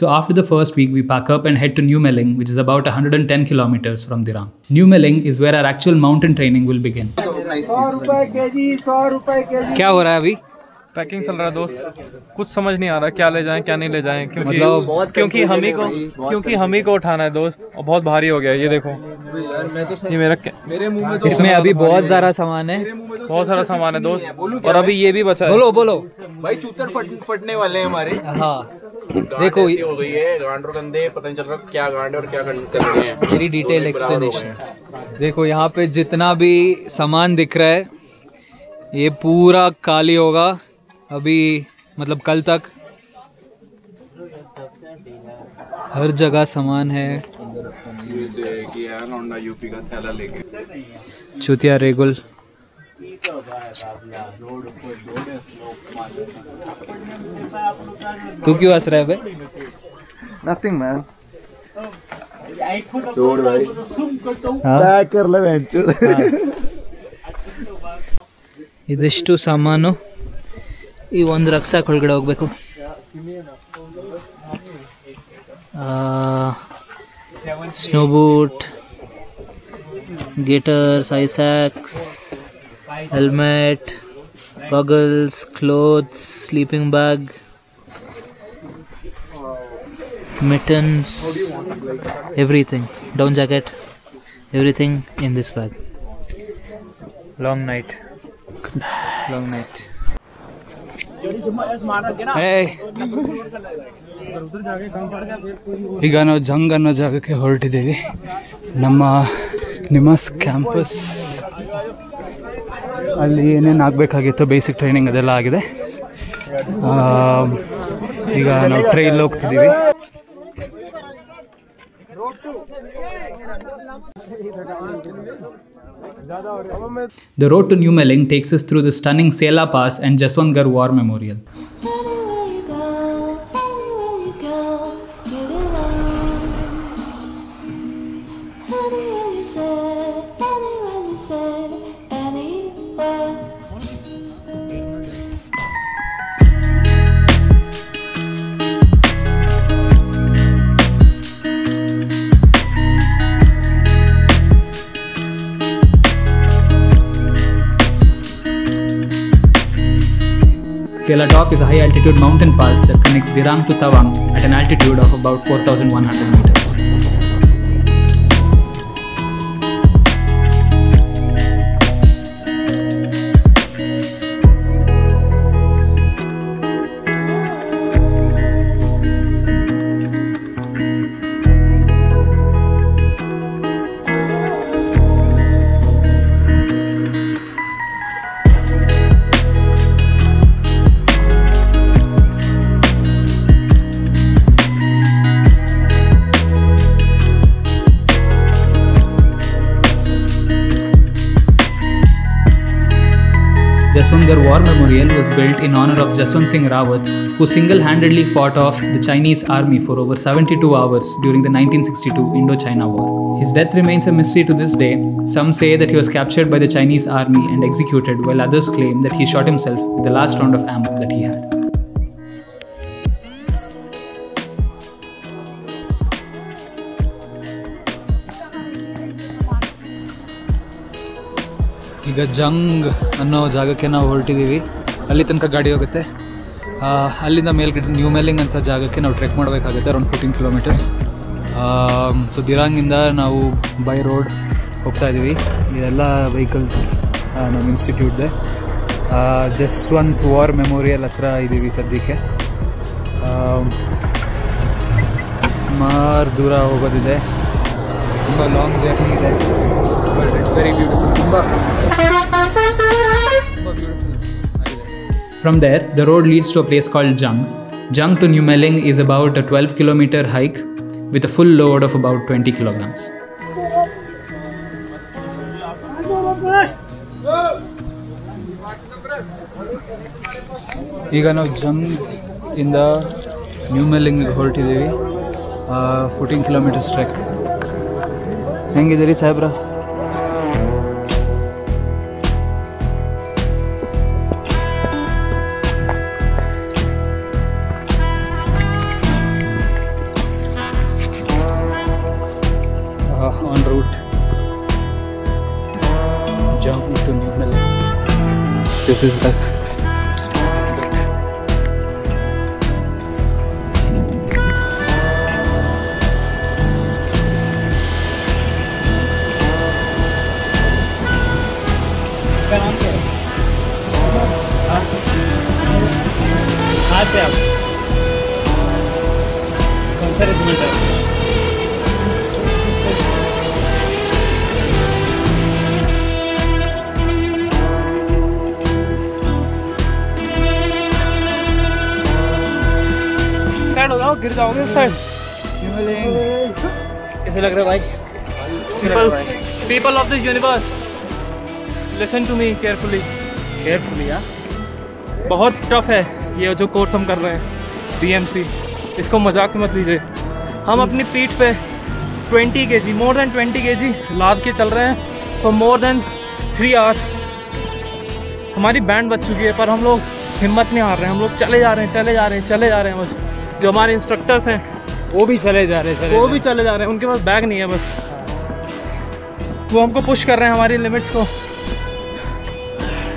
So after the first week, we pack up and head to New Melling, which is about 110 kilometers from Dirang. New Melling is where our actual mountain training will begin. क्या हो रहा है अभी? Packing चल रहा है दोस्त, कुछ समझ नहीं आ रहा क्या ले जाएं क्या नहीं ले जाएं, क्योंकि हम ही को उठाना है दोस्त और बहुत भारी हो गया। ये देखो ये मेरे मुंह में तो इसमें अभी बहुत सारा सामान है, बहुत सारा सामान है दोस्त, और अभी ये भी बचा है। बोलो बोलो भाई, चूतर फटने वाले हैं हमारे। हाँ देखो हो गई है गांडर गंदे, पता नहीं चल रहा क्या गांडे और क्या गंदे हैं। Very detail explanation. देखो यहाँ पे जितना भी सामान दिख रहा है ये पूरा काली होगा अभी, मतलब कल तक। हर जगह सामान है। चुतिया रेगुल तू क्यों हंस रहा है भाई? Nothing man. छोड़ भाई। हाँ? कर ले इदिष्टु सामानो ಈ ಒಂದು ರಕ್ಷಾಕ್ ಒಳಗಡೆ ಹೋಗ್ಬೇಕು. Snow boot, gaiters, ಐಸ್ಯಾಕ್ಸ್, helmet, goggles, clothes, sleeping bag, mittens, everything, down jacket, everything in this bag. Long night. Good night. Long night. Hey. ಈಗ ನಾವು ಜಂಗ್ ಅನ್ನೋ ಜಾಗಕ್ಕೆ ಹೊರಟಿದ್ದೀವಿ, ನಮ್ಮ ನಿಮಸ್ ಕ್ಯಾಂಪಸ್. ಅಲ್ಲಿ ಏನೇನು ಆಗಬೇಕಾಗಿತ್ತು ಬೇಸಿಕ್ ಟ್ರೈನಿಂಗ್ ಅದೆಲ್ಲ ಆಗಿದೆ. ಈಗ ನಾವು ಟ್ರೈಲ್ ಹೋಗ್ತಿದ್ದೀವಿ. The road to New Melling takes us through the stunning Sela Pass and Jaswantgarh War Memorial. Sela Top is a high-altitude mountain pass that connects Dirang to Tawang at an altitude of about 4,100 meters. Jaswantgarh War Memorial was built in honor of Jaswant Singh Rawat, who single-handedly fought off the Chinese army for over 72 hours during the 1962 Indochina War. His death remains a mystery to this day. Some say that he was captured by the Chinese army and executed, while others claim that he shot himself with the last round of ammo that he had. ಈಗ ಜಂಗ್ ಅನ್ನೋ ಜಾಗಕ್ಕೆ ನಾವು ಹೊರಟಿದ್ದೀವಿ. ಅಲ್ಲಿ ತನಕ ಗಾಡಿ ಹೋಗುತ್ತೆ. ಅಲ್ಲಿಂದ ಮೇಲ್ಗಡೆ ನ್ಯೂ ಮೆಲ್ಲಿಂಗ್ ಅಂತ ಜಾಗಕ್ಕೆ ನಾವು ಟ್ರೆಕ್ ಮಾಡಬೇಕಾಗುತ್ತೆ, ಅರೌಂಡ್ 14 ಕಿಲೋಮೀಟರ್ಸ್. ಸೊ ದಿರಾಂಗಿಂದ ನಾವು ಬೈ ರೋಡ್ ಹೋಗ್ತಾ ಇದ್ದೀವಿ. ಇದೆಲ್ಲ ವೆಹಿಕಲ್ಸ್ ನಮ್ಮ ಇನ್ಸ್ಟಿಟ್ಯೂಟ್ದೆ. ಜಸ್ವಂತ್ ವಾರ್ ಮೆಮೋರಿಯಲ್ ಹತ್ರ ಇದ್ದೀವಿ ಸದ್ಯಕ್ಕೆ. ಸುಮಾರು ದೂರ ಹೋಗೋದಿದೆ, ತುಂಬ ಲಾಂಗ್ ಜರ್ನಿ ಇದೆ. But it's very beautiful. From there, the road leads to a place called Jung. Jung to New Melling is about a 12-kilometer hike with a full load of about 20 kilograms. ಈಗ ನಾವು ಜಂಗ್ ಇಂದ ನ್ಯೂ ಮೆಲ್ಲಿಂಗ್ ಹೊರಟಿದ್ದೀವಿ. 14 kilometres trek. ಹೆಂಗಿದ್ದೀರಿ ಸಾಹೇಬ್ರ? from Jung to New Melling. This is the गिर जाओगे इस side. कैसे लग रहा है भाई? People of this universe, listen to me carefully. Carefully यार। बहुत टफ है ये जो कोर्स हम कर रहे हैं BMC। इसको मजाक मत लीजिए। हम अपनी पीठ पे 20 kg, more than 20 kg लाद के चल रहे हैं for more than 3 hours। हमारी बैंड बच चुकी है पर हम लोग हिम्मत नहीं हार रहे हैं। हम लोग चले जा रहे हैं बस। जो हमारे इंस्ट्रक्टर्स हैं वो भी चले जा रहे हैं। उनके पास बैग नहीं है बस। वो हमको पुश कर रहे हैं हमारी लिमिट्स को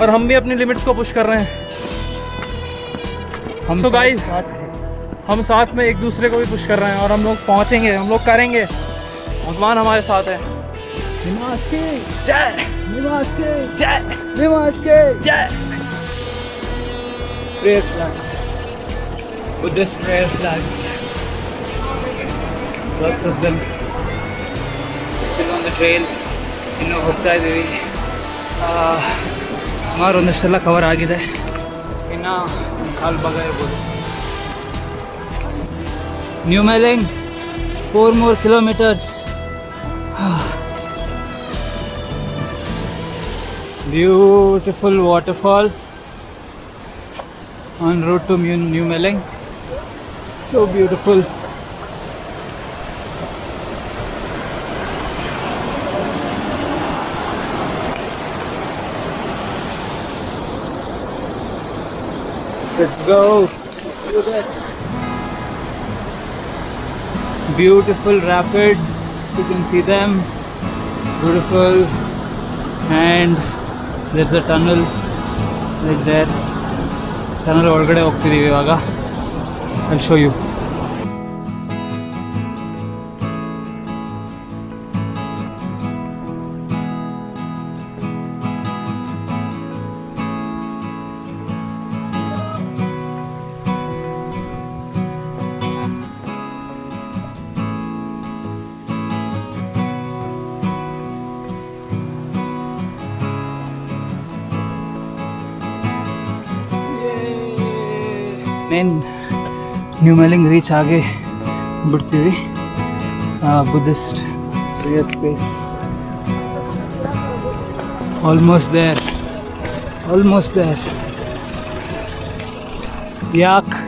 और हम भी अपनी लिमिट्स को पुश कर रहे हैं। हम तो गाइस हम साथ में एक दूसरे को भी पुश कर रहे हैं और हम लोग पहुंचेंगे, हम लोग करेंगे। भगवान हमारे साथ है। निमास के जय, निमास के जय, निमास के जय। With this prayer flags, lots of them still on the trail. You know, Hokkaido. Tomorrow, the Sela cover agide. Inna hal bagair bolu. New Melling, 4 more kilometers. Beautiful waterfall on road to New Melling. So beautiful. Let's go. Do this. Beautiful rapids. You can see them. Beautiful. And there's a tunnel right there. Tunnel orgade hogtiri ivaga. I'll show you. New Melling reach aage budhti hui Buddhist prayer space. Almost there. Yak,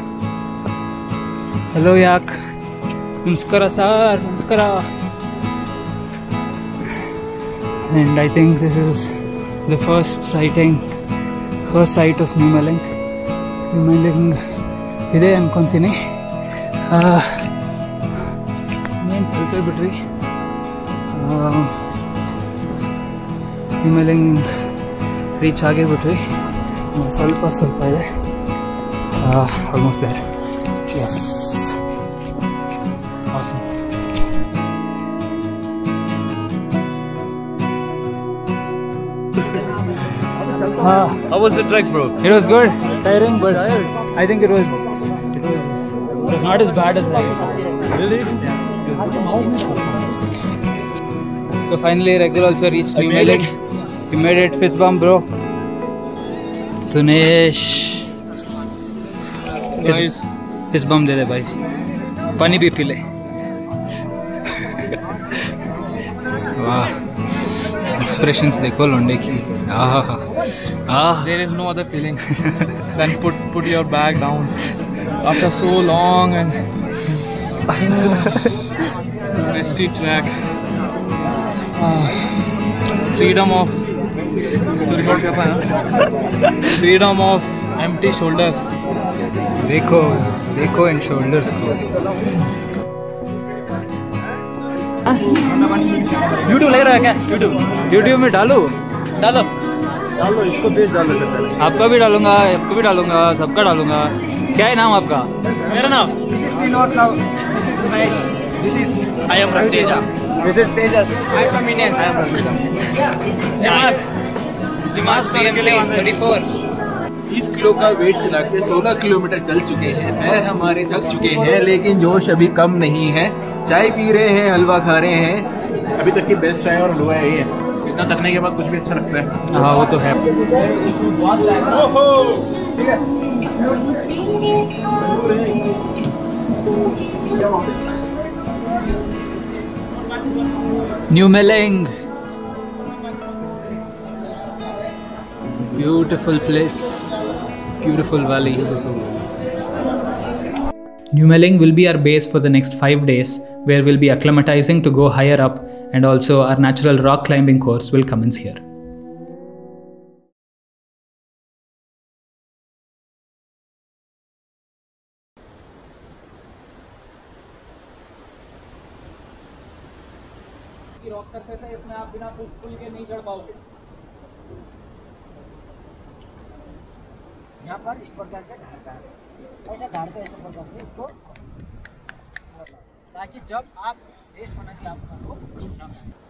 hello Yak. Namaskara sir, namaskara. And I think this is the first sight of New Melling. ಇದೆ ಅನ್ಕೊಂತೀನಿ. ಇನ್ನೇನು ತಿಳ್ಕೊ ಬಿಟ್ರಿ. ಆಮೇಲೆ reach ಆಗಿಬಿಟ್ರಿ. ಸ್ವಲ್ಪ ಇದೆ. Almost there. Yes awesome. How was the trek, bro? It was good. Tiring, but I think it was not as bad as I really. So finally, Ragdil also reached New Melling. You made it, fist bump, bro. Tunesh, fist bump, de bhai. Pani bhi pile. Wow. Expressions dekho londe ki. There is no other feeling than put your bag down after so long and rusty track. Freedom of empty shoulders. Dekho and shoulders ko. YouTube लग रहा है क्या? YouTube में डालू डालो डालो, इसको page डालो सर। आपका भी डालूंगा, आपको भी डालूंगा, सबका डालूंगा। क्या है नाम आपका? मेरा नाम दिस इज 20 किलो का वेट चला के 16 किलोमीटर चल चुके हैं। पैर हमारे थक चुके हैं, लेकिन जोश अभी कम नहीं है। चाय पी रहे हैं, हलवा खा रहे हैं। अभी तक की बेस्ट चाय और हलवा यही है। इतना थकने के बाद कुछ भी अच्छा लगता है। हाँ वो तो है। न्यू मेलिंग, beautiful place, beautiful valley. New Melling will be our base for the next 5 days, where we'll be acclimatizing to go higher up, and also our natural rock climbing course will commence here. ये rock surface है, इसमें आप बिना पुल के नहीं चढ़ पाओगे। यहाँ पर इस प्रकार का ढारता है, ऐसा ढारते ऐसा पकड़ते इसको, ताकि जब आप रेस बनाने आपको ना